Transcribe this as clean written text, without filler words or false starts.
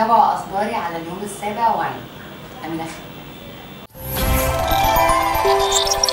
تابعوا أخباري على اليوم السابع وعين أمينة.